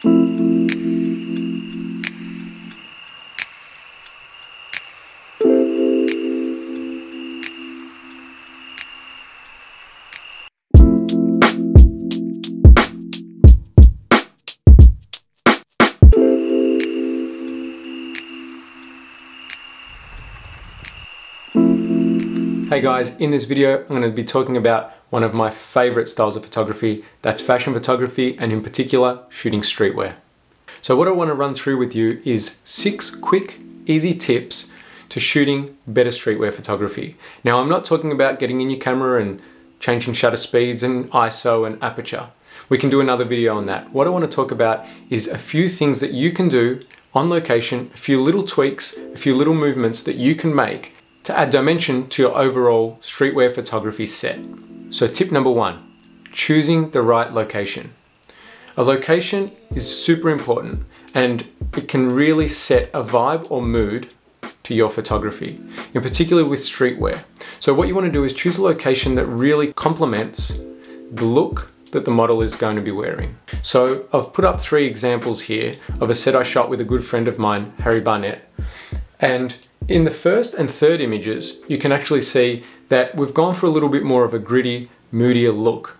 Hey guys, in this video I'm going to be talking about one of my favorite styles of photography, that's fashion photography and in particular shooting streetwear. So what I want to run through with you is 6 quick, easy tips to shooting better streetwear photography. Now I'm not talking about getting in your camera and changing shutter speeds and ISO and aperture. We can do another video on that. What I want to talk about is a few things that you can do on location, a few little tweaks, a few little movements that you can make to add dimension to your overall streetwear photography set. So tip number 1, choosing the right location. A location is super important and it can really set a vibe or mood to your photography, in particular with streetwear. So what you want to do is choose a location that really complements the look that the model is going to be wearing. So I've put up 3 examples here of a set I shot with a good friend of mine, Harry Barnett. And in the first and third images, you can actually see that we've gone for a little bit more of a gritty, moodier look,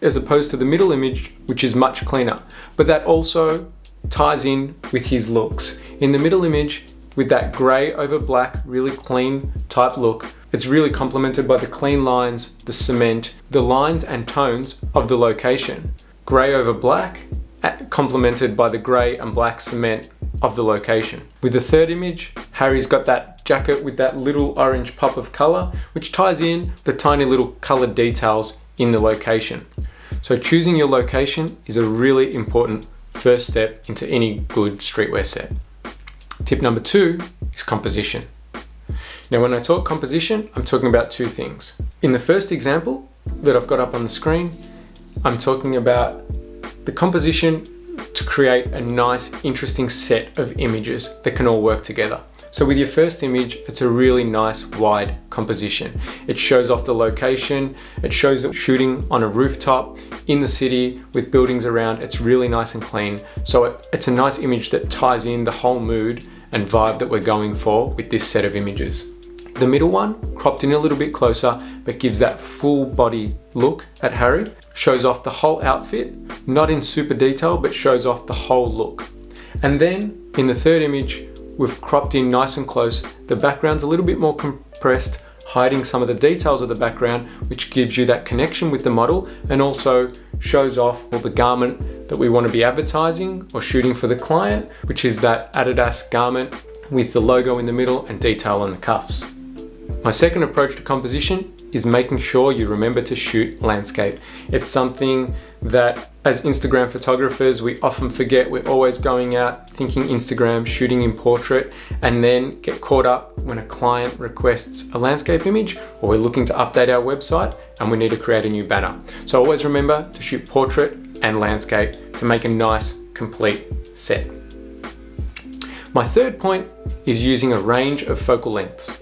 as opposed to the middle image, which is much cleaner. But that also ties in with his looks. In the middle image, with that grey over black, really clean type look, it's really complemented by the clean lines, the cement, the lines and tones of the location. Grey over black, complemented by the grey and black cement of the location. With the third image, Harry's got that jacket with that little orange pop of color, which ties in the tiny little colored details in the location. So choosing your location is a really important first step into any good streetwear set. Tip number 2 is composition. Now, when I talk composition, I'm talking about 2 things. In the first example that I've got up on the screen, I'm talking about the composition to create a nice, interesting set of images that can all work together. So with your first image, it's a really nice wide composition. It shows off the location, it shows that shooting on a rooftop in the city with buildings around, it's really nice and clean. So it's a nice image that ties in the whole mood and vibe that we're going for with this set of images. The middle one, cropped in a little bit closer, but gives that full body look at Harry. Shows off the whole outfit, not in super detail, but shows off the whole look. And then in the third image, we've cropped in nice and close. The background's a little bit more compressed, hiding some of the details of the background, which gives you that connection with the model and also shows off all the garment that we want to be advertising or shooting for the client, which is that Adidas garment with the logo in the middle and detail on the cuffs. My second approach to composition is making sure you remember to shoot landscape. It's something that as Instagram photographers, we often forget. We're always going out thinking Instagram, shooting in portrait, and then get caught up when a client requests a landscape image or we're looking to update our website and we need to create a new banner. So always remember to shoot portrait and landscape to make a nice, complete set. My third point is using a range of focal lengths.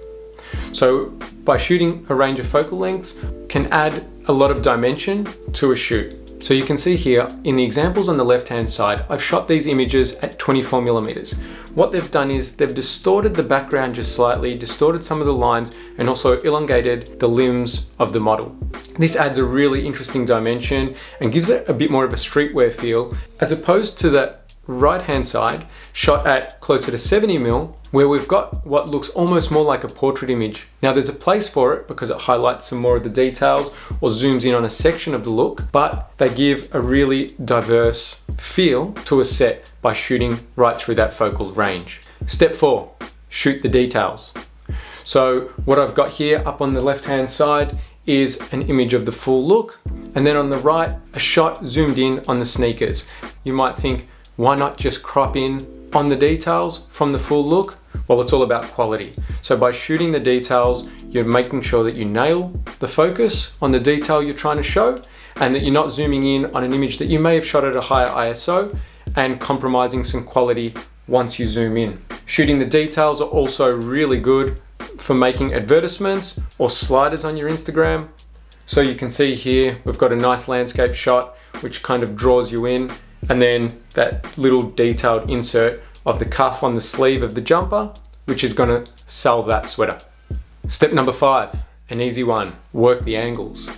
So by shooting a range of focal lengths can add a lot of dimension to a shoot. So you can see here in the examples on the left-hand side, I've shot these images at 24mm. What they've done is they've distorted the background just slightly, distorted some of the lines, and also elongated the limbs of the model. This adds a really interesting dimension and gives it a bit more of a streetwear feel, as opposed to that right-hand side shot at closer to 70mm, where we've got what looks almost more like a portrait image. Now there's a place for it because it highlights some more of the details or zooms in on a section of the look, but they give a really diverse feel to a set by shooting right through that focal range. Step 4, shoot the details. So what I've got here up on the left-hand side is an image of the full look, and then on the right, a shot zoomed in on the sneakers. You might think, why not just crop in on the details from the full look? Well, it's all about quality. So by shooting the details, you're making sure that you nail the focus on the detail you're trying to show and that you're not zooming in on an image that you may have shot at a higher ISO and compromising some quality once you zoom in. Shooting the details are also really good for making advertisements or sliders on your Instagram. So you can see here, we've got a nice landscape shot, which kind of draws you in. and then that little detailed insert of the cuff on the sleeve of the jumper, which is gonna sell that sweater. Step number 5, an easy one, work the angles.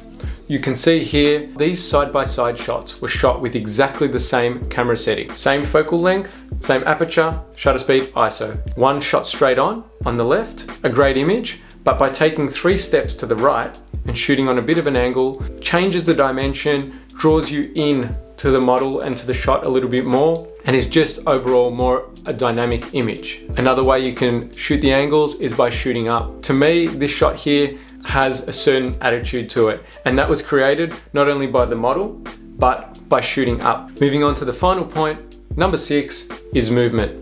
You can see here, these side-by-side shots were shot with exactly the same camera setting. Same focal length, same aperture, shutter speed, ISO. One shot straight on the left, a great image, but by taking 3 steps to the right and shooting on a bit of an angle, changes the dimension, draws you in to the model and to the shot a little bit more, and is just overall more a dynamic image. Another way you can shoot the angles is by shooting up. To me, this shot here has a certain attitude to it, and that was created not only by the model, but by shooting up. Moving on to the final point, number 6 is movement.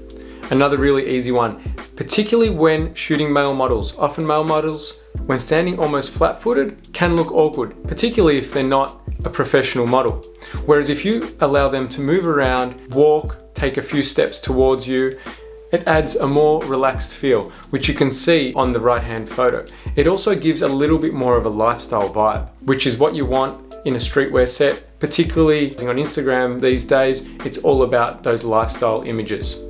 Another really easy one, particularly when shooting male models. Often male models, when standing almost flat-footed, can look awkward, particularly if they're not a professional model. Whereas if you allow them to move around, walk, take a few steps towards you, it adds a more relaxed feel, which you can see on the right-hand photo. It also gives a little bit more of a lifestyle vibe, which is what you want in a streetwear set, particularly on Instagram these days. It's all about those lifestyle images.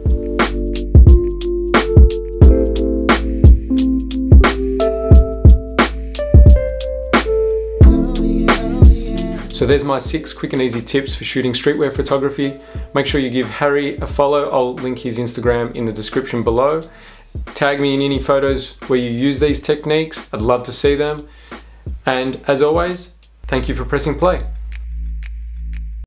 So there's my 6 quick and easy tips for shooting streetwear photography. Make sure you give Harry a follow. I'll link his Instagram in the description below. Tag me in any photos where you use these techniques. I'd love to see them. And as always, thank you for pressing play.